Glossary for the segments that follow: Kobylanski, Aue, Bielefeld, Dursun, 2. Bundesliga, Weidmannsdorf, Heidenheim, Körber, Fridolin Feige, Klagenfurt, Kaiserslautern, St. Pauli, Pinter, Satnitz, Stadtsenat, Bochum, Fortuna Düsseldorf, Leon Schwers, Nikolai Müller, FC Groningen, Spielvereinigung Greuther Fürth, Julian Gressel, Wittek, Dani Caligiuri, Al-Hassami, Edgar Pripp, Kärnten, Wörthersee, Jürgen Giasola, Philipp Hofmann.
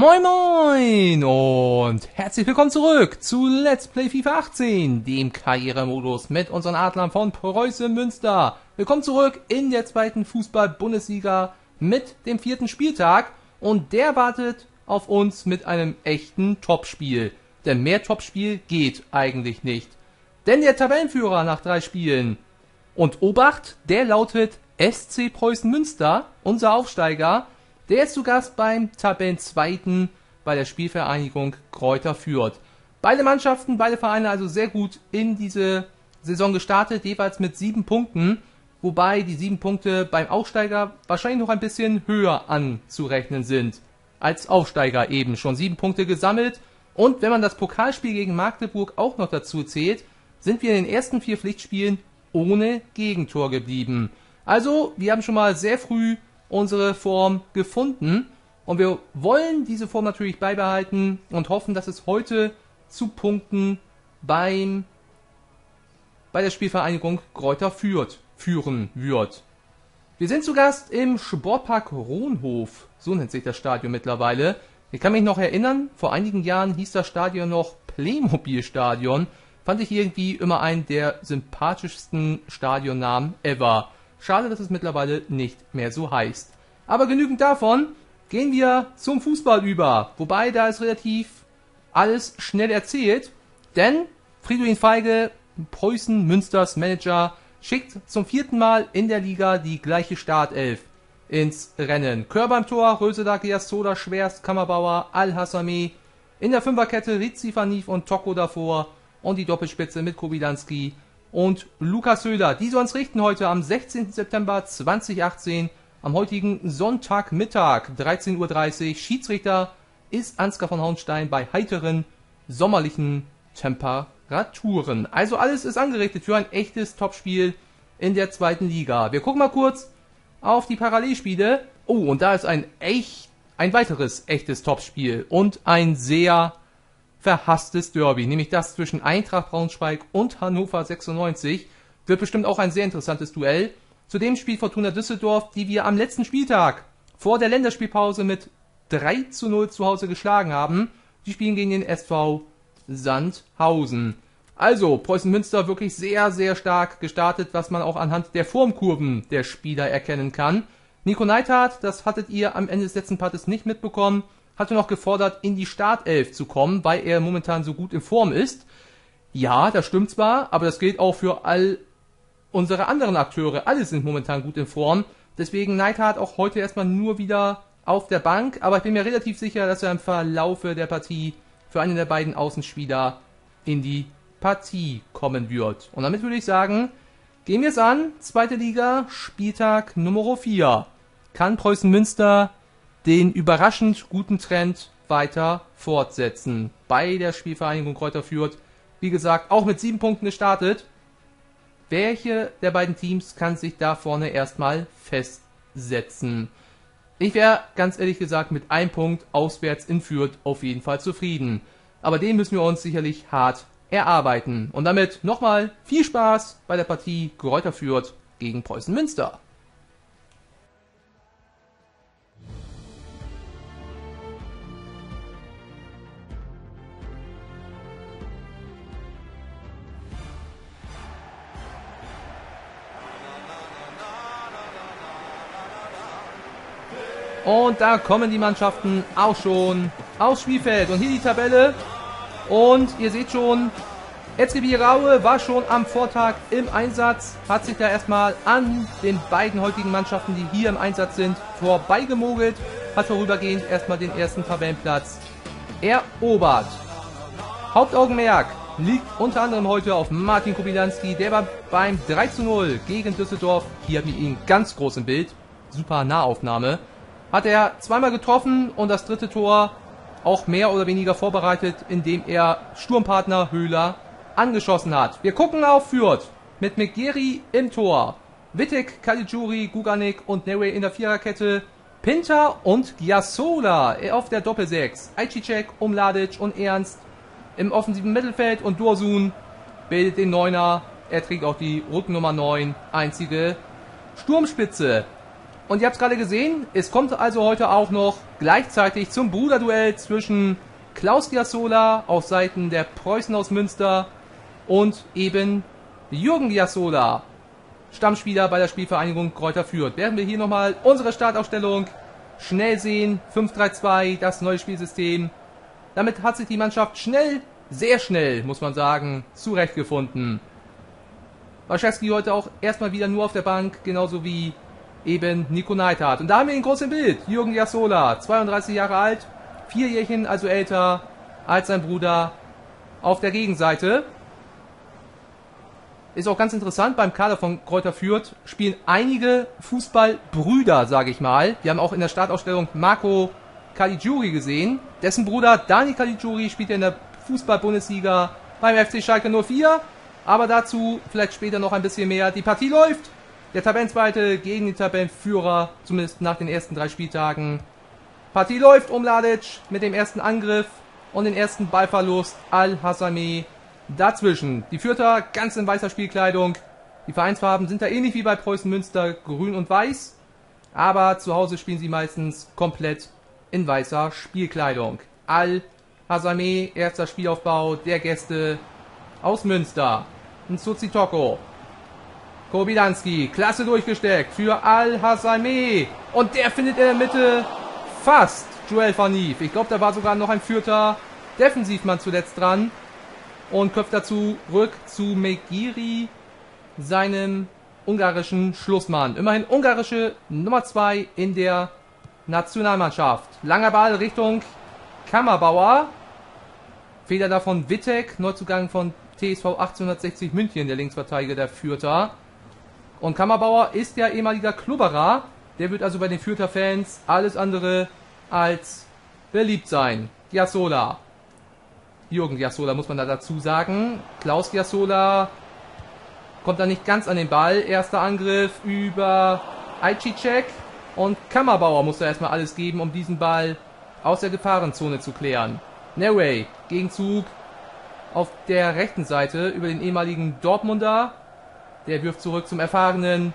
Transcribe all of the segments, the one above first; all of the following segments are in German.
Moin Moin und herzlich willkommen zurück zu Let's Play FIFA 18, dem Karrieremodus mit unseren Adlern von Preußen Münster. Willkommen zurück in der zweiten Fußball-Bundesliga mit dem vierten Spieltag und der wartet auf uns mit einem echten Topspiel. Denn mehr Topspiel geht eigentlich nicht. Denn der Tabellenführer nach 3 Spielen und Obacht, der lautet SC Preußen Münster, unser Aufsteiger. Der ist zu Gast beim Tabellenzweiten bei der Spielvereinigung Greuther Fürth. Beide Mannschaften, beide Vereine also sehr gut in diese Saison gestartet, jeweils mit 7 Punkten, wobei die 7 Punkte beim Aufsteiger wahrscheinlich noch ein bisschen höher anzurechnen sind. Als Aufsteiger eben schon 7 Punkte gesammelt und wenn man das Pokalspiel gegen Magdeburg auch noch dazu zählt, sind wir in den ersten 4 Pflichtspielen ohne Gegentor geblieben. Also, wir haben schon mal sehr früh unsere Form gefunden und wir wollen diese Form natürlich beibehalten und hoffen, dass es heute zu Punkten bei der Spielvereinigung Greuther Fürth führen wird. Wir sind zu Gast im Sportpark Ronhof, so nennt sich das Stadion mittlerweile. Ich kann mich noch erinnern, vor einigen Jahren hieß das Stadion noch Playmobil-Stadion, fand ich irgendwie immer einen der sympathischsten Stadionnamen ever. Schade, dass es mittlerweile nicht mehr so heißt. Aber genügend davon, gehen wir zum Fußball über. Wobei, da ist relativ alles schnell erzählt. Denn Fridolin Feige, Preußen Münsters Manager, schickt zum 4. Mal in der Liga die gleiche Startelf ins Rennen. Körber im Tor, Rösela, Giasola, Schwerst, Kammerbauer, Al-Hassami. In der Fünferkette Rizzi, van Lief und Toko davor. Und die Doppelspitze mit Kobylanski und Lukas Höhler, die soll uns richten heute am 16. September 2018, am heutigen Sonntagmittag, 13:30 Uhr. Schiedsrichter ist Ansgar von Hauenstein bei heiteren, sommerlichen Temperaturen. Also alles ist angerichtet für ein echtes Topspiel in der zweiten Liga. Wir gucken mal kurz auf die Parallelspiele. Oh, und da ist ein weiteres echtes Topspiel und ein sehr verhasstes Derby, nämlich das zwischen Eintracht Braunschweig und Hannover 96, wird bestimmt auch ein sehr interessantes Duell. Zudem spielt Fortuna Düsseldorf, die wir am letzten Spieltag vor der Länderspielpause mit 3:0 zu Hause geschlagen haben. Die spielen gegen den SV Sandhausen. Also, Preußen Münster wirklich sehr, sehr stark gestartet, was man auch anhand der Formkurven der Spieler erkennen kann. Nico Neidhardt, das hattet ihr am Ende des letzten Partes nicht mitbekommen, hatte noch gefordert, in die Startelf zu kommen, weil er momentan so gut in Form ist. Ja, das stimmt zwar, aber das gilt auch für all unsere anderen Akteure. Alle sind momentan gut in Form. Deswegen Neidhardt auch heute erstmal nur wieder auf der Bank. Aber ich bin mir relativ sicher, dass er im Verlaufe der Partie für einen der beiden Außenspieler in die Partie kommen wird. Und damit würde ich sagen, gehen wir es an. Zweite Liga, Spieltag Nummer 4. Kann Preußen Münster den überraschend guten Trend weiter fortsetzen. Bei der Spielvereinigung Greuther Fürth, wie gesagt, auch mit 7 Punkten gestartet. Welche der beiden Teams kann sich da vorne erstmal festsetzen? Ich wäre, ganz ehrlich gesagt, mit 1 Punkt auswärts in Fürth auf jeden Fall zufrieden. Aber den müssen wir uns sicherlich hart erarbeiten. Und damit nochmal viel Spaß bei der Partie Greuther Fürth gegen Preußen Münster. Und da kommen die Mannschaften auch schon aufs Spielfeld. Und hier die Tabelle. Und ihr seht schon, SC Raue war schon am Vortag im Einsatz. Hat sich da erstmal an den beiden heutigen Mannschaften, die hier im Einsatz sind, vorbeigemogelt. Hat vorübergehend erstmal den ersten Tabellenplatz erobert. Hauptaugenmerk liegt unter anderem heute auf Martin Kobylanski. Der war beim 3:0 gegen Düsseldorf. Hier haben wir ihn ganz groß im Bild. Super Nahaufnahme. Hat er zweimal getroffen und das dritte Tor auch mehr oder weniger vorbereitet, indem er Sturmpartner Höhler angeschossen hat. Wir gucken auf Fürth mit Megyeri im Tor. Wittek, Caligiuri, Guganik und Newey in der Viererkette. Pinter und Giasola auf der Doppelsechs. Aycicek, Omladic und Ernst im offensiven Mittelfeld und Dursun bildet den Neuner. Er trägt auch die Rücknummer 9, einzige Sturmspitze. Und ihr habt es gerade gesehen, es kommt also heute auch noch gleichzeitig zum Bruderduell zwischen Klaus Giasola auf Seiten der Preußen aus Münster und eben Jürgen Giasola, Stammspieler bei der Spielvereinigung Greuther Fürth. Werden wir hier nochmal unsere Startaufstellung schnell sehen. 5-3-2, das neue Spielsystem. Damit hat sich die Mannschaft schnell, sehr schnell, muss man sagen, zurechtgefunden. Waschewski heute auch erstmal wieder nur auf der Bank, genauso wie eben Nico Neidhardt. Und da haben wir ihn groß im Bild. Jürgen Giasola, 32 Jahre alt, 4 Jährchen, also älter als sein Bruder auf der Gegenseite. Ist auch ganz interessant, beim Kader von Greuther Fürth spielen einige Fußballbrüder, sage ich mal. Wir haben auch in der Startaufstellung Marco Caligiuri gesehen. Dessen Bruder Dani Caligiuri spielt ja in der Fußball-Bundesliga beim FC Schalke 04. Aber dazu vielleicht später noch ein bisschen mehr. Die Partie läuft. Der Tabellenzweite gegen den Tabellenführer, zumindest nach den ersten 3 Spieltagen. Partie läuft. Omladic mit dem ersten Angriff und den ersten Ballverlust. Al-Hassami dazwischen. Die Fürther ganz in weißer Spielkleidung. Die Vereinsfarben sind da ähnlich wie bei Preußen Münster, grün und weiß. Aber zu Hause spielen sie meistens komplett in weißer Spielkleidung. Al-Hassami, erster Spielaufbau der Gäste aus Münster. Und Toko. Kobylanski, klasse durchgesteckt für Al-Hassami. Und der findet in der Mitte fast Joel van Lief. Ich glaube, da war sogar noch ein Fürther Defensivmann zuletzt dran. Und köpft dazu rück zu Megyeri, seinem ungarischen Schlussmann. Immerhin ungarische Nummer 2 in der Nationalmannschaft. Langer Ball Richtung Kammerbauer. Fehler davon Wittek, Neuzugang von TSV 1860 München, der Linksverteidiger der Fürther. Und Kammerbauer ist ja ehemaliger Klubberer. Der wird also bei den Fürther-Fans alles andere als beliebt sein. Giasola. Jürgen Giasola muss man da dazu sagen. Klaus Giasola kommt da nicht ganz an den Ball. Erster Angriff über Aycicek. Und Kammerbauer muss da erstmal alles geben, um diesen Ball aus der Gefahrenzone zu klären. Newey, Gegenzug auf der rechten Seite über den ehemaligen Dortmunder. Der wirft zurück zum erfahrenen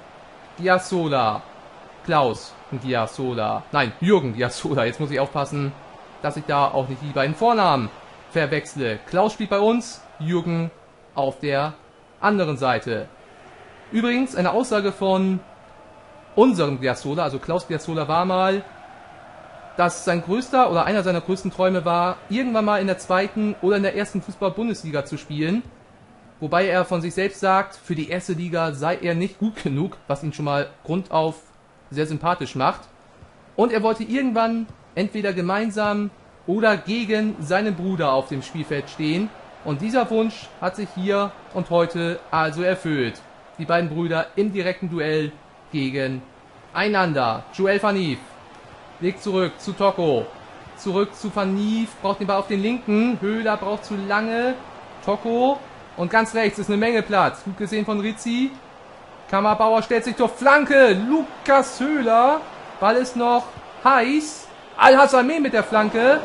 Giasola. Klaus Giasola. Nein, Jürgen Giasola. Jetzt muss ich aufpassen, dass ich da auch nicht die beiden Vornamen verwechsle. Klaus spielt bei uns, Jürgen auf der anderen Seite. Übrigens, eine Aussage von unserem Giasola, also Klaus Giasola, war mal, dass sein größter oder einer seiner größten Träume war, irgendwann mal in der 2. oder in der 1. Fußball-Bundesliga zu spielen. Wobei er von sich selbst sagt, für die 1. Liga sei er nicht gut genug, was ihn schon mal grundauf sehr sympathisch macht. Und er wollte irgendwann entweder gemeinsam oder gegen seinen Bruder auf dem Spielfeld stehen. Und dieser Wunsch hat sich hier und heute also erfüllt. Die beiden Brüder im direkten Duell gegeneinander. Joel van Lief legt zurück zu Toko. Zurück zu van Lief, braucht den Ball auf den linken. Höhler braucht zu lange. Toko. Und ganz rechts ist eine Menge Platz. Gut gesehen von Rizzi. Kammerbauer stellt sich zur Flanke. Lukas Höhler. Ball ist noch heiß. Al-Hassami mit der Flanke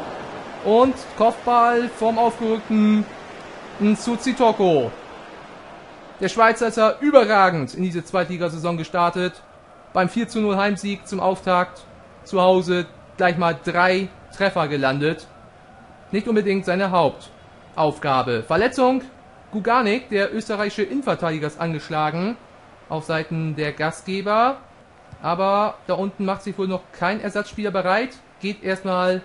und Kopfball vom aufgerückten Toko. Der Schweizer ist ja überragend in diese Zweitligasaison gestartet. Beim 4:0 Heimsieg zum Auftakt zu Hause gleich mal 3 Treffer gelandet. Nicht unbedingt seine Hauptaufgabe. Verletzung. Guganik, der österreichische Innenverteidiger, ist angeschlagen auf Seiten der Gastgeber. Aber da unten macht sich wohl noch kein Ersatzspieler bereit. Geht erstmal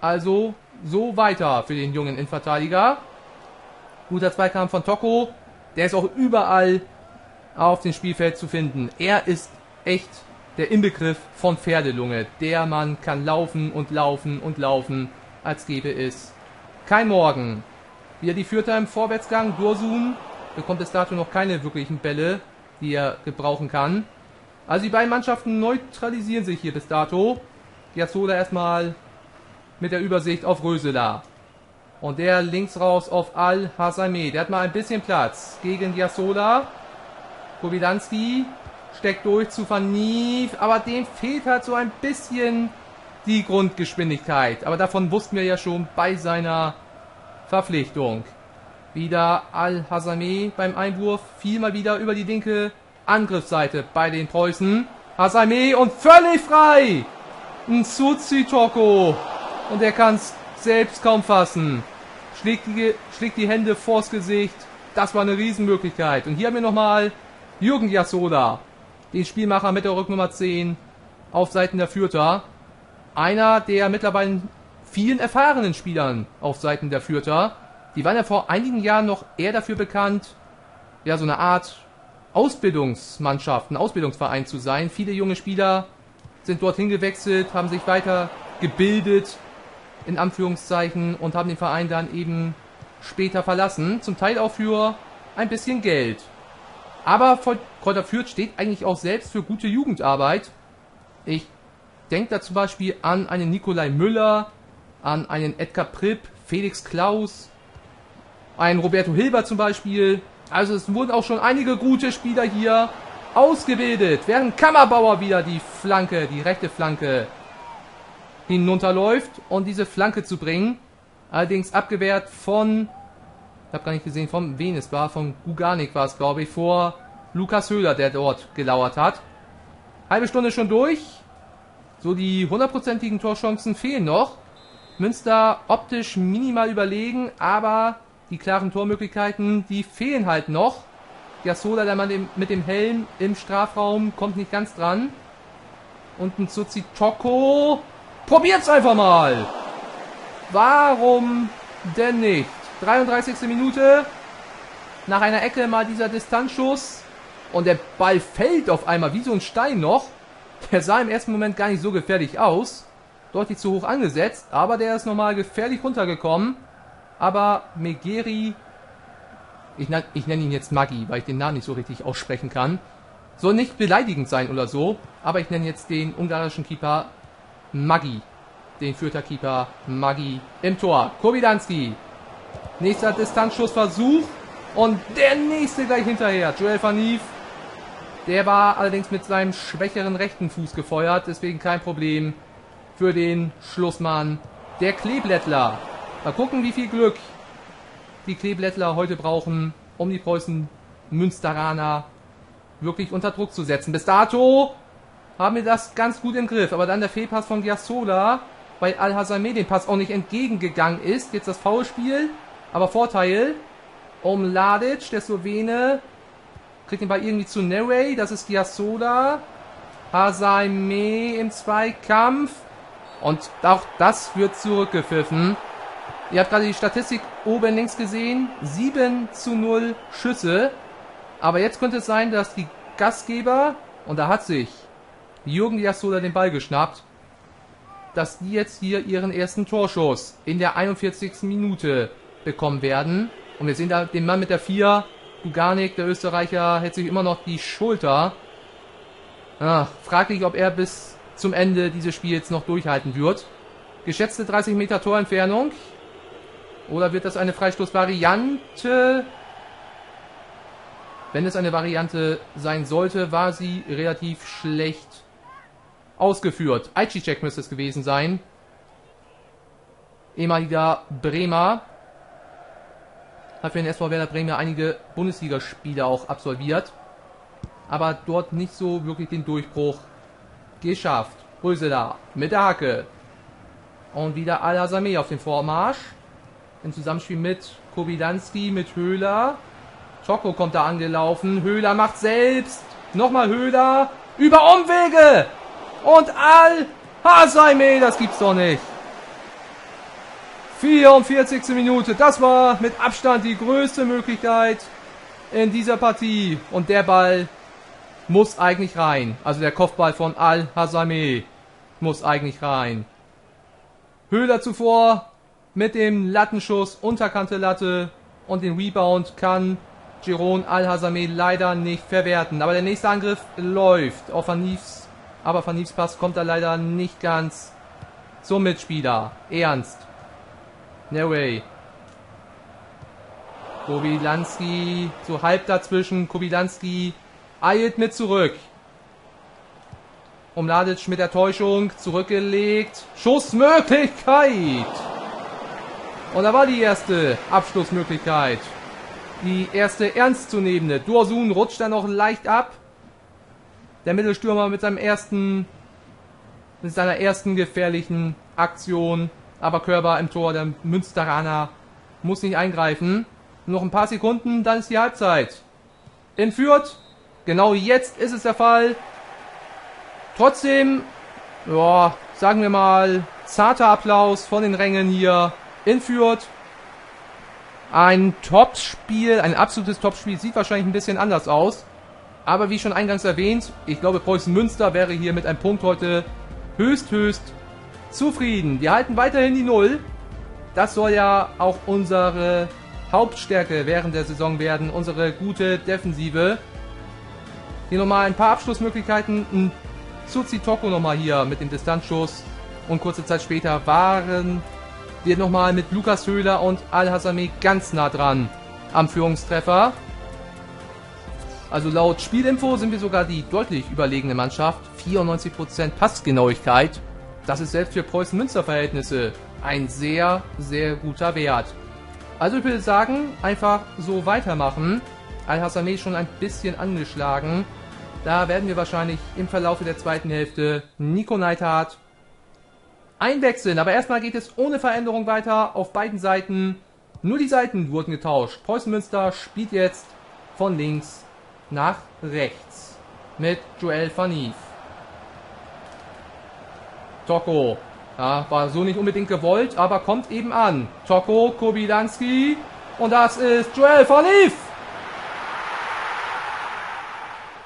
also so weiter für den jungen Innenverteidiger. Guter Zweikampf von Toko. Der ist auch überall auf dem Spielfeld zu finden. Er ist echt der Inbegriff von Pferdelunge. Der Mann kann laufen und laufen und laufen, als gäbe es kein Morgen. Wieder die Fürther im Vorwärtsgang. Dursun bekommt bis dato noch keine wirklichen Bälle, die er gebrauchen kann. Also die beiden Mannschaften neutralisieren sich hier bis dato. Giasola erstmal mit der Übersicht auf Rösela. Und der links raus auf Al-Hassami. Der hat mal ein bisschen Platz gegen Giasola. Kobylanski steckt durch zu van Lief. Aber dem fehlt halt so ein bisschen die Grundgeschwindigkeit. Aber davon wussten wir ja schon bei seiner Verpflichtung. Wieder Al-Hassami beim Einwurf. Viel mal wieder über die linke Angriffsseite bei den Preußen. Hassami und völlig frei. Ein Suzi Toko. Und er kann es selbst kaum fassen. Schlägt die Hände vors Gesicht. Das war eine Riesenmöglichkeit. Und hier haben wir nochmal Jürgen Giasola, den Spielmacher mit der Rücknummer 10 auf Seiten der Fürther. Einer der mittlerweile vielen erfahrenen Spielern auf Seiten der Fürther. Die waren ja vor einigen Jahren noch eher dafür bekannt, ja, so eine Art Ausbildungsmannschaft, ein Ausbildungsverein zu sein. Viele junge Spieler sind dorthin gewechselt, haben sich weiter gebildet, in Anführungszeichen, und haben den Verein dann eben später verlassen. Zum Teil auch für ein bisschen Geld. Aber Greuther Fürth steht eigentlich auch selbst für gute Jugendarbeit. Ich denke da zum Beispiel an einen Nikolai Müller, an einen Edgar Pripp, Felix Klaus, einen Roberto Hilber zum Beispiel. Also es wurden auch schon einige gute Spieler hier ausgebildet. Während Kammerbauer wieder die Flanke, die rechte Flanke hinunterläuft, um diese Flanke zu bringen. Allerdings abgewehrt von, ich habe gar nicht gesehen, von wen es war, von Guganik war es, glaube ich, vor Lukas Höhler, der dort gelauert hat. Halbe Stunde schon durch. So die hundertprozentigen Torchancen fehlen noch. Münster optisch minimal überlegen, aber die klaren Tormöglichkeiten, die fehlen halt noch. Giasola, der Mann mit dem Helm im Strafraum, kommt nicht ganz dran. Und ein Suzi Toko. Probiert's einfach mal! Warum denn nicht? 33. Minute. Nach einer Ecke mal dieser Distanzschuss. Und der Ball fällt auf einmal wie so ein Stein noch. Der sah im ersten Moment gar nicht so gefährlich aus. Deutlich zu hoch angesetzt. Aber der ist nochmal gefährlich runtergekommen. Aber Megyeri, ich nenne ihn jetzt Maggi, weil ich den Namen nicht so richtig aussprechen kann, soll nicht beleidigend sein oder so, aber ich nenne jetzt den ungarischen Keeper Maggi, den Fürther Keeper Maggi im Tor. Kobylanski, nächster Distanzschussversuch und der nächste gleich hinterher, Joel van Lief. Der war allerdings mit seinem schwächeren rechten Fuß gefeuert, deswegen kein Problem für den Schlussmann, der Kleeblättler. Mal gucken, wie viel Glück die Kleeblättler heute brauchen, um die Preußen Münsteraner wirklich unter Druck zu setzen. Bis dato haben wir das ganz gut im Griff. Aber dann der Fehlpass von Giasola, weil Al-Hassami den Pass auch nicht entgegengegangen ist. Jetzt das Foulspiel, aber Vorteil. Omladic, der Slowene, kriegt den Ball irgendwie zu Newey. Das ist Giasola. Hassami im Zweikampf. Und auch das wird zurückgepfiffen. Ihr habt gerade die Statistik oben links gesehen. 7:0 Schüsse. Aber jetzt könnte es sein, dass die Gastgeber, und da hat sich Jürgen Giasola den Ball geschnappt, dass die jetzt hier ihren ersten Torschuss in der 41. Minute bekommen werden. Und wir sehen da den Mann mit der 4. Guganik, der Österreicher, hält sich immer noch die Schulter. Ach, fraglich, ob er bis zum Ende dieses Spiels noch durchhalten wird. Geschätzte 30 Meter Torentfernung. Oder wird das eine Freistoßvariante? Wenn es eine Variante sein sollte, war sie relativ schlecht ausgeführt. Aycicek müsste es gewesen sein. Ehemaliger Bremer. Hat für den SV Werder Bremen einige Bundesligaspiele auch absolviert. Aber dort nicht so wirklich den Durchbruch geschafft. Rösela mit der Hacke. Und wieder Al-Hassami auf den Vormarsch. Im Zusammenspiel mit Kobylanski, mit Höhler. Toko kommt da angelaufen. Höhler macht selbst. Nochmal Höhler. Über Umwege. Und Al-Hassami. Das gibt's doch nicht. 44. Minute. Das war mit Abstand die größte Möglichkeit in dieser Partie. Und der Ball muss eigentlich rein. Also der Kopfball von Al-Hassami muss eigentlich rein. Höhler zuvor mit dem Lattenschuss, Unterkante Latte, und den Rebound kann Jeroen Al-Hassami leider nicht verwerten. Aber der nächste Angriff läuft auf Van Liefs, aber Van Liefs Pass kommt da leider nicht ganz zum Mitspieler. Ernst. Newey. Kobylanski, so halb dazwischen. Kobylanski eilt mit zurück. Omladic mit der Täuschung, zurückgelegt. Schussmöglichkeit! Und da war die erste Abschlussmöglichkeit. Die erste ernstzunehmende. Dursun rutscht da noch leicht ab. der Mittelstürmer mit seinem ersten, mit seiner ersten gefährlichen Aktion. Aber Körber im Tor, der Münsteraner, muss nicht eingreifen. Noch ein paar Sekunden, dann ist die Halbzeit. In Fürth. Genau jetzt ist es der Fall. Trotzdem, ja, sagen wir mal, zarter Applaus von den Rängen hier in Fürth. Ein Topspiel, ein absolutes Topspiel. Sieht wahrscheinlich ein bisschen anders aus. Aber wie schon eingangs erwähnt, ich glaube, Preußen Münster wäre hier mit einem Punkt heute höchst zufrieden. Wir halten weiterhin die Null. Das soll ja auch unsere Hauptstärke während der Saison werden. Unsere gute Defensive. Hier nochmal ein paar Abschlussmöglichkeiten. Ein Toko nochmal hier mit dem Distanzschuss. Und kurze Zeit später waren wir nochmal mit Lukas Höhler und Al-Hassami ganz nah dran am Führungstreffer. Also laut Spielinfo sind wir sogar die deutlich überlegene Mannschaft. 94% Passgenauigkeit. Das ist selbst für Preußen Münster Verhältnisse ein sehr guter Wert. Also ich würde sagen, einfach so weitermachen. Al-Hassami schon ein bisschen angeschlagen. Da werden wir wahrscheinlich im Verlauf der zweiten Hälfte Nico Neidhardt einwechseln. Aber erstmal geht es ohne Veränderung weiter auf beiden Seiten. Nur die Seiten wurden getauscht. Preußen Münster spielt jetzt von links nach rechts mit Joel van Lief. Toko, ja, war so nicht unbedingt gewollt, aber kommt eben an. Toko, Kobylanski und das ist Joel van Lief.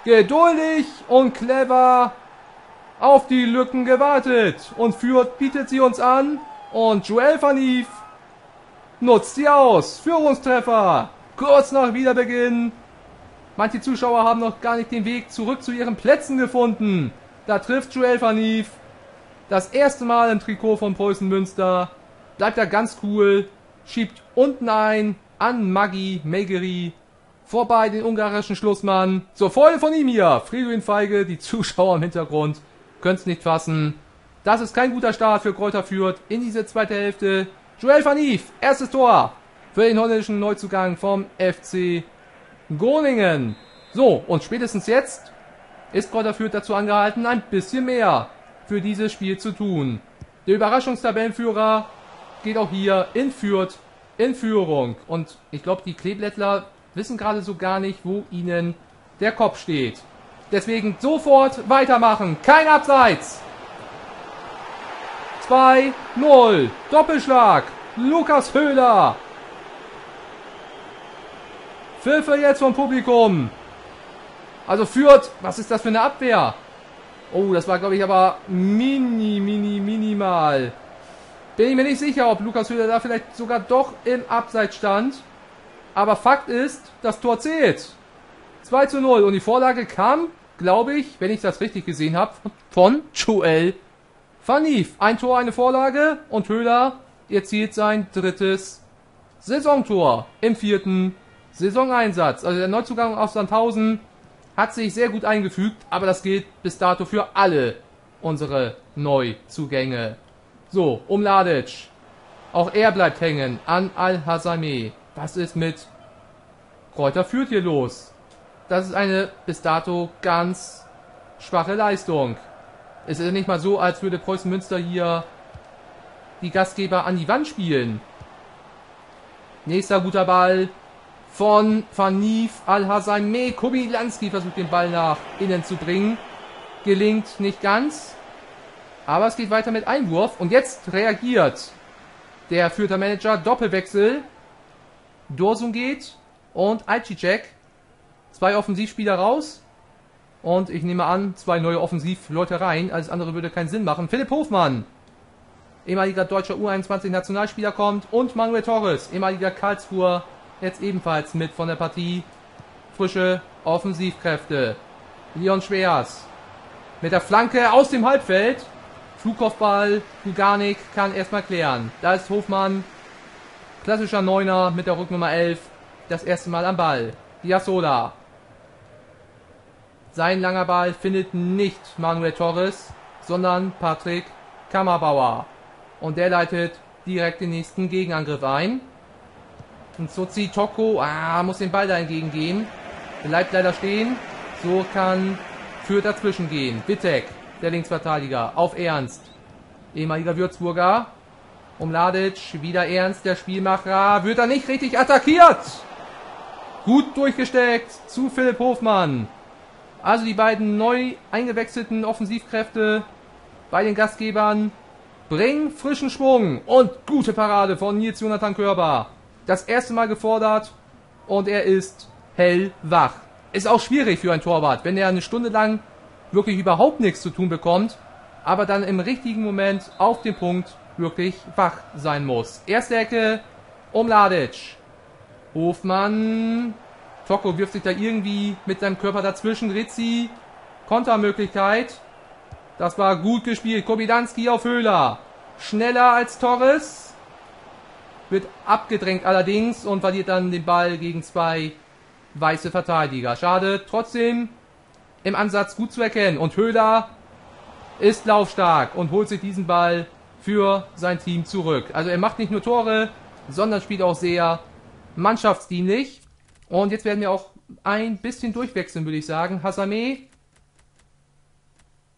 Geduldig und clever auf die Lücken gewartet. Und Fürth bietet sie uns an. Und Joel van Lief nutzt sie aus. Führungstreffer. Kurz nach Wiederbeginn. Manche Zuschauer haben noch gar nicht den Weg zurück zu ihren Plätzen gefunden. Da trifft Joel van Lief. Das erste Mal im Trikot von Preußen Münster. Bleibt er ganz cool. Schiebt unten ein an Megyeri. Vorbei den ungarischen Schlussmann. Zur Freude von ihm hier. Fridolin Feige, die Zuschauer im Hintergrund können es nicht fassen. Das ist kein guter Start für Greuther Fürth in diese zweite Hälfte. Joel van Lief, erstes Tor für den holländischen Neuzugang vom FC Groningen. So, und spätestens jetzt ist Greuther Fürth dazu angehalten, ein bisschen mehr für dieses Spiel zu tun. Der Überraschungstabellenführer geht auch hier in Fürth in Führung. Und ich glaube, die Kleeblättler wissen gerade so gar nicht, wo ihnen der Kopf steht. Deswegen sofort weitermachen. Kein Abseits. 2-0. Doppelschlag. Lukas Höhler. Pfiffe jetzt vom Publikum. Also Fürth. Was ist das für eine Abwehr? Oh, das war, glaube ich, aber minimal. Bin ich mir nicht sicher, ob Lukas Höhler da vielleicht sogar doch im Abseits stand. Aber Fakt ist, das Tor zählt. 2-0. Und die Vorlage kam, glaube ich, wenn ich das richtig gesehen habe, von Joel van Lief. Ein Tor, eine Vorlage. Und Höhler erzielt sein drittes Saisontor im vierten Saisoneinsatz. Also der Neuzugang aus Sandhausen hat sich sehr gut eingefügt. Aber das gilt bis dato für alle unsere Neuzugänge. So, Omladic. Auch er bleibt hängen an Al-Hassami. Was ist mit Greuther Fürth hier los? Das ist eine bis dato ganz schwache Leistung. Es ist nicht mal so, als würde Preußen Münster hier die Gastgeber an die Wand spielen. Nächster guter Ball von van Lief, Al-Hassami. Kobylanski versucht den Ball nach innen zu bringen. Gelingt nicht ganz. Aber es geht weiter mit Einwurf. Und jetzt reagiert der Fürther Manager. Doppelwechsel. Dursun geht und Aycicek. Zwei Offensivspieler raus. Und ich nehme an, zwei neue Offensivleute rein. Alles andere würde keinen Sinn machen. Philipp Hofmann, ehemaliger deutscher U21-Nationalspieler, kommt. Und Manuel Torres, ehemaliger Karlsruher, jetzt ebenfalls mit von der Partie. Frische Offensivkräfte. Leon Schwers mit der Flanke aus dem Halbfeld. Flugkopfball. Guganik kann erstmal klären. Da ist Hofmann. Klassischer Neuner mit der Rücknummer 11. Das erste Mal am Ball. Giasola. Sein langer Ball findet nicht Manuel Torres, sondern Patrick Kammerbauer. Und der leitet direkt den nächsten Gegenangriff ein. Und Sozi Toko muss den Ball da entgegengehen. Bleibt leider stehen. So kann für dazwischen gehen. Wittek, der Linksverteidiger, auf Ernst. Ehemaliger Würzburger. Omladic, wieder Ernst, der Spielmacher. Wird er nicht richtig attackiert? Gut durchgesteckt zu Philipp Hofmann. Also die beiden neu eingewechselten Offensivkräfte bei den Gastgebern bringen frischen Schwung. Und gute Parade von Nils Jonathan Körber. Das erste Mal gefordert und er ist hellwach. Ist auch schwierig für einen Torwart, wenn er eine Stunde lang wirklich überhaupt nichts zu tun bekommt, aber dann im richtigen Moment auf den Punkt wirklich wach sein muss. Erste Ecke, Omladic. Hofmann. Toko wirft sich da irgendwie mit seinem Körper dazwischen. Rizzi. Kontermöglichkeit. Das war gut gespielt. Kobylanski auf Höhler. Schneller als Torres. Wird abgedrängt allerdings und verliert dann den Ball gegen zwei weiße Verteidiger. Schade. Trotzdem im Ansatz gut zu erkennen. Und Höhler ist laufstark und holt sich diesen Ball für sein Team zurück. Also er macht nicht nur Tore, sondern spielt auch sehr mannschaftsdienlich. Und jetzt werden wir auch ein bisschen durchwechseln, würde ich sagen. Al-Hassami,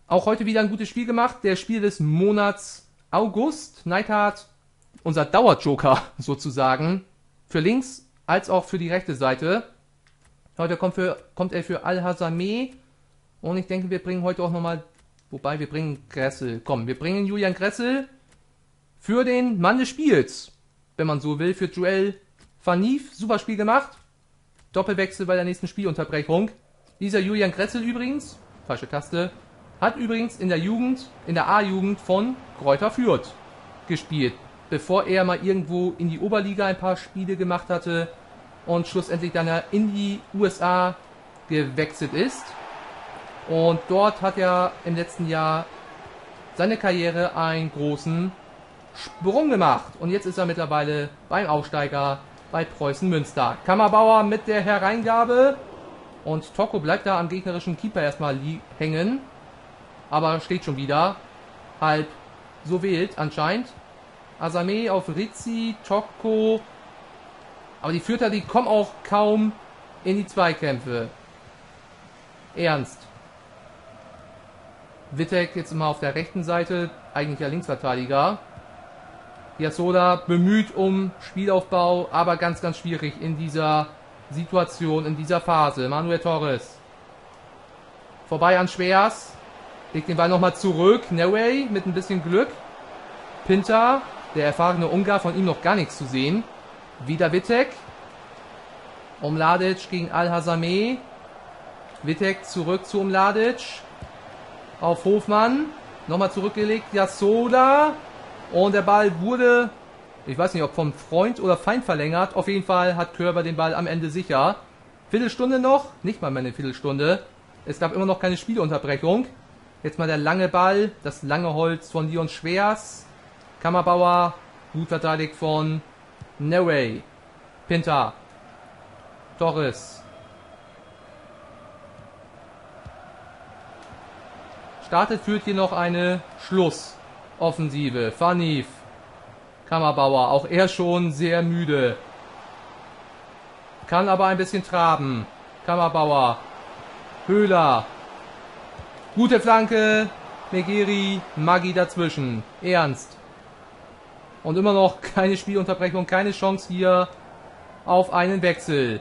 auch heute wieder ein gutes Spiel gemacht. Der Spiel des Monats August. Neidhardt, unser Dauerjoker sozusagen. Für links als auch für die rechte Seite. Heute kommt er für Al-Hassami. Und ich denke, wir bringen heute auch nochmal, wobei wir bringen Gressel. Komm, wir bringen Julian Gressel für den Mann des Spiels, wenn man so will, für Joel van Lief. Super Spiel gemacht. Doppelwechsel bei der nächsten Spielunterbrechung. Dieser Julian Gressel übrigens, falsche Taste, hat übrigens in der Jugend, in der A-Jugend von Greuther Fürth gespielt, bevor er mal irgendwo in die Oberliga ein paar Spiele gemacht hatte und schlussendlich dann in die USA gewechselt ist. Und dort hat er im letzten Jahr seine Karriere einen großen Sprung gemacht. Und jetzt ist er mittlerweile beim Aufsteiger bei Preußen Münster. Kammerbauer mit der Hereingabe. Und Toko bleibt da am gegnerischen Keeper erstmal hängen. Aber steht schon wieder halb so wild anscheinend. Al-Hassami auf Rizzi, Toko. Aber die Fürther, die kommen auch kaum in die Zweikämpfe. Ernst. Wittek jetzt immer auf der rechten Seite. Eigentlich der Linksverteidiger. Giasola bemüht um Spielaufbau, aber ganz, ganz schwierig in dieser Situation, in dieser Phase. Manuel Torres. Vorbei an Schwers. Legt den Ball nochmal zurück. Newey mit ein bisschen Glück. Pinter, der erfahrene Ungar, von ihm noch gar nichts zu sehen. Wieder Wittek. Omladic gegen Al-Hassami. Wittek zurück zu Omladic. Auf Hofmann. Nochmal zurückgelegt. Giasola. Und der Ball wurde, ich weiß nicht, ob vom Freund oder Feind verlängert. Auf jeden Fall hat Körber den Ball am Ende sicher. Viertelstunde noch, nicht mal mehr eine Viertelstunde. Es gab immer noch keine Spielunterbrechung. Jetzt mal der lange Ball, das lange Holz von Leon Schwers. Kammerbauer, gut verteidigt von Newey. Pinter. Torres. Startet führt hier noch eine Schluss. Offensive, Van Lief, Kammerbauer, auch er schon sehr müde. Kann aber ein bisschen traben. Kammerbauer, Höhler, gute Flanke, Megyeri, Maggi dazwischen, Ernst. Und immer noch keine Spielunterbrechung, keine Chance hier auf einen Wechsel.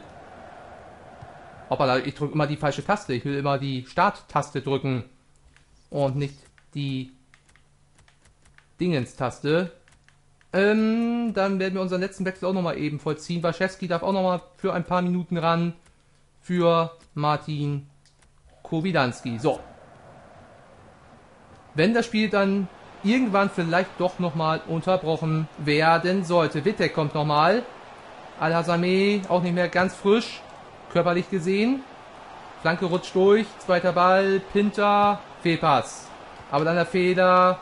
Hoppala, ich drücke immer die falsche Taste, ich will immer die Starttaste drücken und nicht die Dingens-Taste. Dann werden wir unseren letzten Wechsel auch nochmal eben vollziehen. Waschewski darf auch nochmal für ein paar Minuten ran. Für Martin Kobylanski. So. Wenn das Spiel dann irgendwann vielleicht doch nochmal unterbrochen werden sollte. Wittek kommt nochmal. Al-Hassami auch nicht mehr ganz frisch. Körperlich gesehen. Flanke rutscht durch. Zweiter Ball. Pinter. Fehlpass. Aber dann der Fehler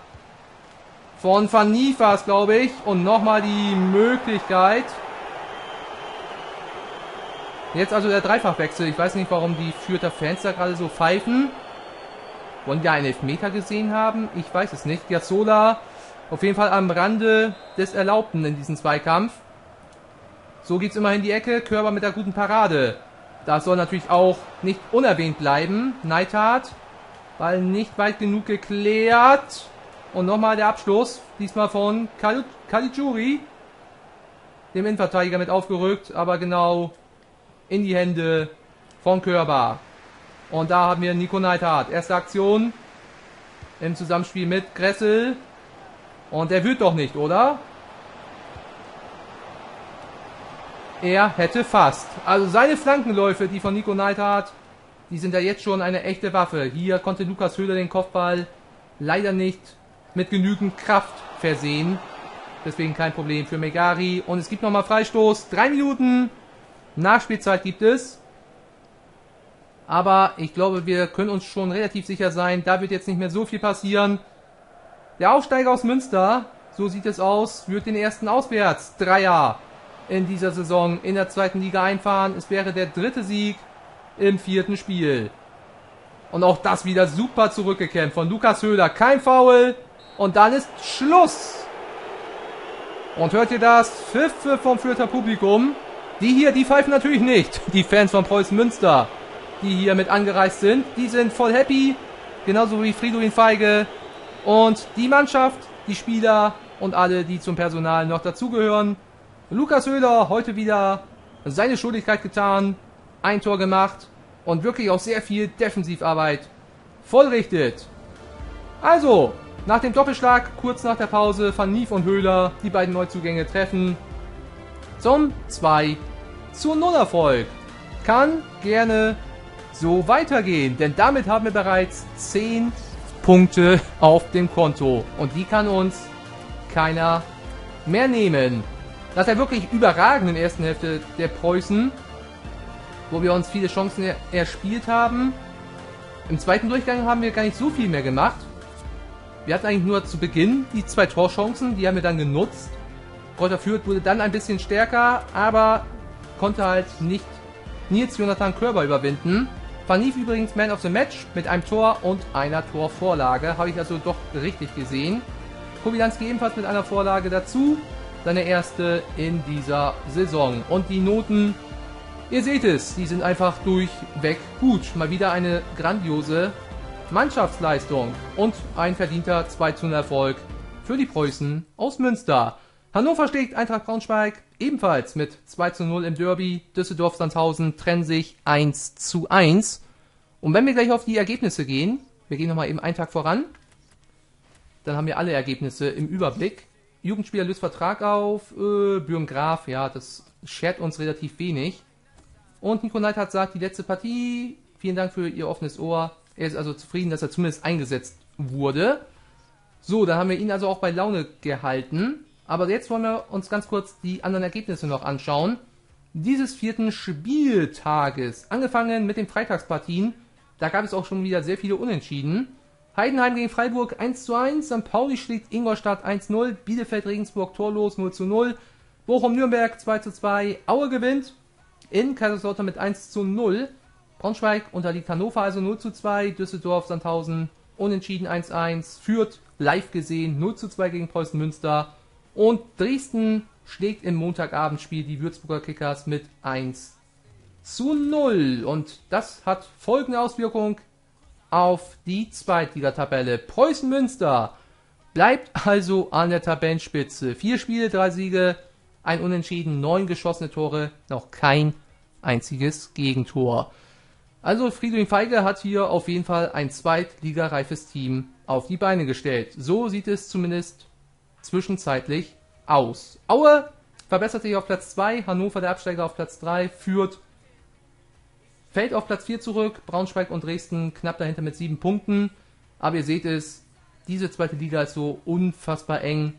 von Van Lief, glaube ich. Und nochmal die Möglichkeit. Jetzt also der Dreifachwechsel. Ich weiß nicht, warum die Fürther Fans da gerade so pfeifen. Wollen die einen Elfmeter gesehen haben? Ich weiß es nicht. Giasola auf jeden Fall am Rande des Erlaubten in diesem Zweikampf. So geht's immerhin die Ecke. Körber mit der guten Parade. Das soll natürlich auch nicht unerwähnt bleiben. Neidhardt Ball nicht weit genug geklärt. Und nochmal der Abstoß. Diesmal von Caligiuri. Dem Innenverteidiger mit aufgerückt. Aber genau in die Hände von Körber. Und da haben wir Nico Neidhardt. Erste Aktion im Zusammenspiel mit Gressel. Und er wühlt doch nicht, oder? Er hätte fast. Also seine Flankenläufe, die von Nico Neidhardt, die sind ja jetzt schon eine echte Waffe. Hier konnte Lukas Höhler den Kopfball leider nicht mit genügend Kraft versehen. Deswegen kein Problem für Megyeri. Und es gibt nochmal Freistoß. 3 Minuten Nachspielzeit gibt es. Aber ich glaube, wir können uns schon relativ sicher sein, da wird jetzt nicht mehr so viel passieren. Der Aufsteiger aus Münster, so sieht es aus, wird den ersten Auswärts-Dreier in dieser Saison in der zweiten Liga einfahren. Es wäre der 3. Sieg im 4. Spiel. Und auch das wieder super zurückgekämpft von Lukas Höhler. Kein Foul. Und dann ist Schluss. Und hört ihr das? Pfiffe vom Fürther Publikum. Die hier, die pfeifen natürlich nicht. Die Fans von Preußen Münster, die hier mit angereist sind, die sind voll happy, genauso wie Fridolin Feige und die Mannschaft, die Spieler und alle, die zum Personal noch dazugehören. Lukas Höhler heute wieder seine Schuldigkeit getan, ein Tor gemacht und wirklich auch sehr viel Defensivarbeit vollrichtet. Also, nach dem Doppelschlag, kurz nach der Pause, Van Lief und Höhler, die beiden Neuzugänge treffen zum 2:0 Erfolg. Kann gerne so weitergehen, denn damit haben wir bereits 10 Punkte auf dem Konto und die kann uns keiner mehr nehmen. Nach der wirklich überragenden ersten Hälfte der Preußen, wo wir uns viele Chancen erspielt haben, im zweiten Durchgang haben wir gar nicht so viel mehr gemacht. Wir hatten eigentlich nur zu Beginn die 2 Torchancen, die haben wir dann genutzt. Greuther Fürth wurde dann ein bisschen stärker, aber konnte halt nicht Nils Jonathan Körber überwinden. Van Lief übrigens Man of the Match mit einem Tor und einer Torvorlage. Habe ich also doch richtig gesehen. Kobylanski ebenfalls mit einer Vorlage dazu. Seine erste in dieser Saison. Und die Noten, ihr seht es, die sind einfach durchweg gut. Mal wieder eine grandiose Mannschaftsleistung. Und ein verdienter 2:0 Erfolg für die Preußen aus Münster. Hannover schlägt Eintracht Braunschweig ebenfalls mit 2:0 im Derby. Düsseldorf Sandhausen trennen sich 1:1. Und wenn wir gleich auf die Ergebnisse gehen, wir gehen nochmal eben einen Tag voran, dann haben wir alle Ergebnisse im Überblick. Jugendspieler löst Vertrag auf, Bürgen Graf, ja, das schert uns relativ wenig. Und Nico Neidhardt sagt, die letzte Partie, vielen Dank für Ihr offenes Ohr. Er ist also zufrieden, dass er zumindest eingesetzt wurde. So, dann haben wir ihn also auch bei Laune gehalten. Aber jetzt wollen wir uns ganz kurz die anderen Ergebnisse noch anschauen. Dieses 4. Spieltages, angefangen mit den Freitagspartien, da gab es auch schon wieder sehr viele Unentschieden. Heidenheim gegen Freiburg 1:1, St. Pauli schlägt Ingolstadt 1:0, Bielefeld-Regensburg torlos 0:0, Bochum-Nürnberg 2:2, Aue gewinnt in Kaiserslautern mit 1:0, Braunschweig unterliegt Hannover also 0:2, Düsseldorf-Sandhausen unentschieden 1:1, Fürth live gesehen 0:2 gegen Preußen Münster. Und Dresden schlägt im Montagabendspiel die Würzburger Kickers mit 1:0. Und das hat folgende Auswirkung auf die Zweitligatabelle. Preußen Münster bleibt also an der Tabellenspitze. 4 Spiele, 3 Siege, ein Unentschieden, 9 geschossene Tore, noch kein einziges Gegentor. Also Fridolin Feige hat hier auf jeden Fall ein zweitligareifes Team auf die Beine gestellt. So sieht es zumindest zwischenzeitlich aus. Aue verbessert sich auf Platz 2, Hannover der Absteiger auf Platz 3, Fürth fällt auf Platz 4 zurück, Braunschweig und Dresden knapp dahinter mit 7 Punkten. Aber ihr seht es, diese zweite Liga ist so unfassbar eng.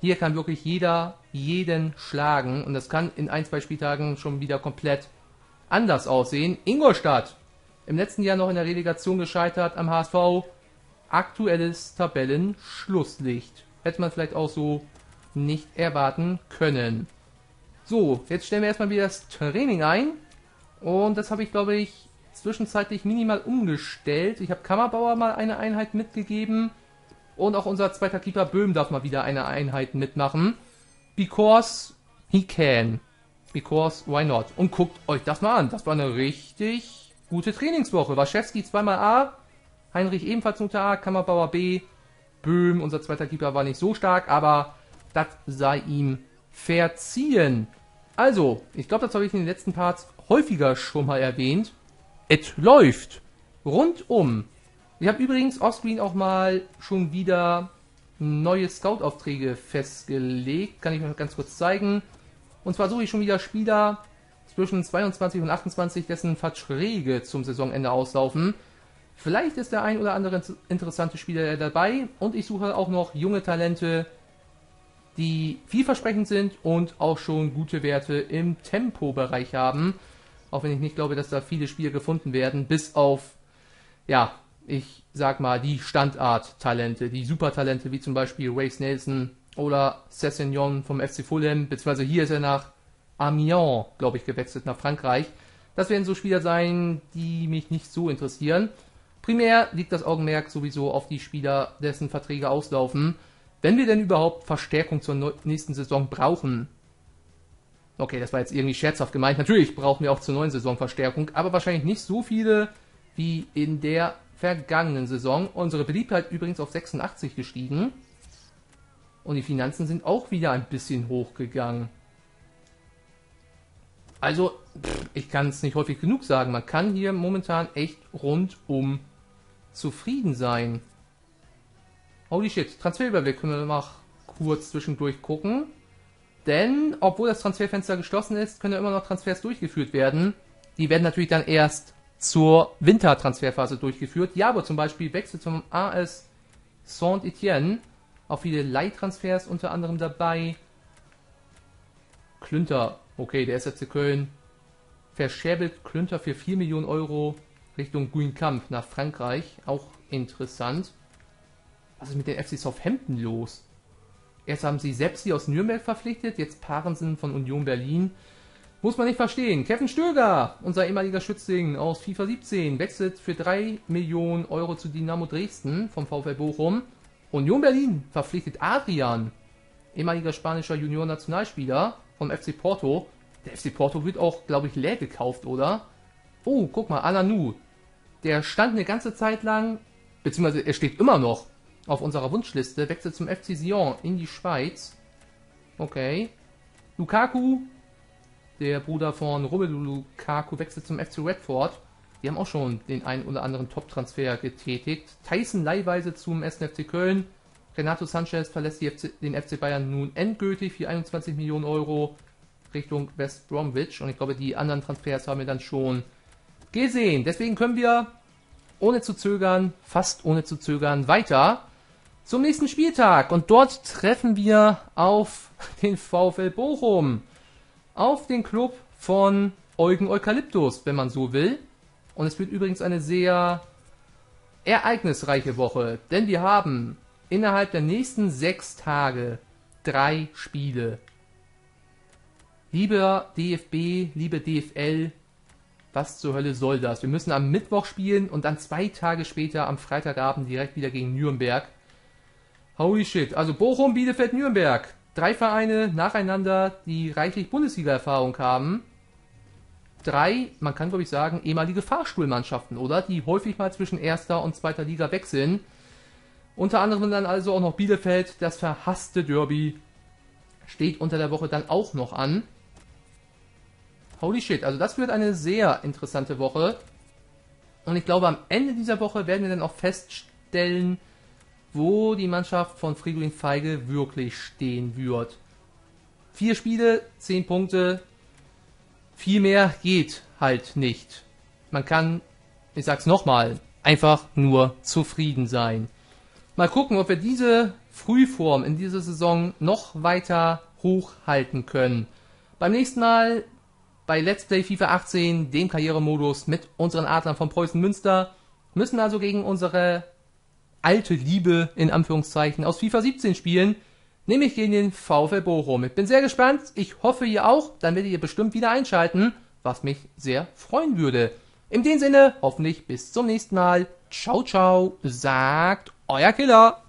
Hier kann wirklich jeder jeden schlagen und das kann in 1-2 Spieltagen schon wieder komplett anders aussehen. Ingolstadt, im letzten Jahr noch in der Relegation gescheitert am HSV, aktuelles Tabellenschlusslicht. Hätte man vielleicht auch so nicht erwarten können. So, jetzt stellen wir erstmal wieder das Training ein. Und das habe ich, glaube ich, zwischenzeitlich minimal umgestellt. Ich habe Kammerbauer mal eine Einheit mitgegeben. Und auch unser zweiter Keeper Böhm darf mal wieder eine Einheit mitmachen. Because he can. Because why not? Und guckt euch das mal an. Das war eine richtig gute Trainingswoche. Waschewski 2xA, Heinrich ebenfalls nur A, Kammerbauer B, Böhm, unser zweiter Keeper, war nicht so stark, aber das sei ihm verziehen. Also, ich glaube, das habe ich in den letzten Parts häufiger schon mal erwähnt. Es läuft rundum. Ich habe übrigens offscreen auch mal schon wieder neue Scout-Aufträge festgelegt. Kann ich euch ganz kurz zeigen. Und zwar suche ich schon wieder Spieler zwischen 22 und 28, dessen Verträge zum Saisonende auslaufen. Vielleicht ist der ein oder andere interessante Spieler dabei. Und ich suche auch noch junge Talente, die vielversprechend sind und auch schon gute Werte im Tempobereich haben. Auch wenn ich nicht glaube, dass da viele Spieler gefunden werden, bis auf, ja, ich sag mal, die Standard-Talente, die Supertalente, wie zum Beispiel Waze Nelson oder Sessegnon vom FC Fulham, beziehungsweise hier ist er nach Amiens, glaube ich, gewechselt, nach Frankreich. Das werden so Spieler sein, die mich nicht so interessieren. Primär liegt das Augenmerk sowieso auf die Spieler, dessen Verträge auslaufen, wenn wir denn überhaupt Verstärkung zur nächsten Saison brauchen. Okay, das war jetzt irgendwie scherzhaft gemeint. Natürlich brauchen wir auch zur neuen Saison Verstärkung, aber wahrscheinlich nicht so viele wie in der vergangenen Saison. Unsere Beliebtheit übrigens auf 86 gestiegen. Und die Finanzen sind auch wieder ein bisschen hochgegangen. Also, ich kann es nicht häufig genug sagen. Man kann hier momentan echt rundum zufrieden sein. Holy shit, Transferüberblick können wir noch kurz zwischendurch gucken. Denn, obwohl das Transferfenster geschlossen ist, können ja immer noch Transfers durchgeführt werden. Die werden natürlich dann erst zur Wintertransferphase durchgeführt. Jabo zum Beispiel wechselt zum AS Saint-Étienne. Auch viele Leihtransfers unter anderem dabei. Klünter, okay, der SFC Köln verscherbelt Klünter für 4 Millionen Euro Richtung Guingamp nach Frankreich. Auch interessant. Was ist mit den FC Southampton los? Erst haben sie Sepsi aus Nürnberg verpflichtet, jetzt Parensen von Union Berlin. Muss man nicht verstehen. Kevin Stöger, unser ehemaliger Schützling aus FIFA 17, wechselt für 3 Millionen Euro zu Dynamo Dresden vom VfL Bochum. Union Berlin verpflichtet Adrian, ehemaliger spanischer Junior-Nationalspieler vom FC Porto. Der FC Porto wird auch, glaube ich, leer gekauft, oder? Oh, guck mal, Alanu. Der stand eine ganze Zeit lang, beziehungsweise er steht immer noch auf unserer Wunschliste, wechselt zum FC Sion in die Schweiz. Okay. Lukaku, der Bruder von Romelu Lukaku, wechselt zum FC Watford. Die haben auch schon den einen oder anderen Top-Transfer getätigt. Tyson leihweise zum 1. FC Köln. Renato Sanchez verlässt den FC Bayern nun endgültig für 21 Millionen Euro Richtung West Bromwich. Und ich glaube, die anderen Transfers haben wir dann schon gesehen. Deswegen können wir fast ohne zu zögern, weiter zum nächsten Spieltag. Und dort treffen wir auf den VfL Bochum. Auf den Club von Eugen Eukalyptus, wenn man so will. Und es wird übrigens eine sehr ereignisreiche Woche. Denn wir haben innerhalb der nächsten 6 Tage 3 Spiele. Lieber DFB, liebe DFL, was zur Hölle soll das? Wir müssen am Mittwoch spielen und dann 2 Tage später am Freitagabend direkt wieder gegen Nürnberg. Holy shit, also Bochum, Bielefeld, Nürnberg. 3 Vereine nacheinander, die reichlich Bundesliga-Erfahrung haben. 3, man kann glaube ich sagen, ehemalige Fahrstuhlmannschaften, oder? Die häufig mal zwischen 1. und 2. Liga wechseln. Unter anderem dann also auch noch Bielefeld, das verhasste Derby. Steht unter der Woche dann auch noch an. Holy shit, also das wird eine sehr interessante Woche. Und ich glaube, am Ende dieser Woche werden wir dann auch feststellen, wo die Mannschaft von Fridolin Feige wirklich stehen wird. 4 Spiele, 10 Punkte, viel mehr geht halt nicht. Man kann, ich sag's nochmal, einfach nur zufrieden sein. Mal gucken, ob wir diese Frühform in dieser Saison noch weiter hochhalten können. Beim nächsten Mal bei Let's Play FIFA 18, dem Karrieremodus mit unseren Adlern von Preußen Münster, müssen wir also gegen unsere alte Liebe, in Anführungszeichen, aus FIFA 17 spielen, nämlich gegen den VfL Bochum. Ich bin sehr gespannt, ich hoffe ihr auch, dann werdet ihr bestimmt wieder einschalten, was mich sehr freuen würde. In dem Sinne, hoffentlich bis zum nächsten Mal. Ciao, ciao, sagt euer Killer.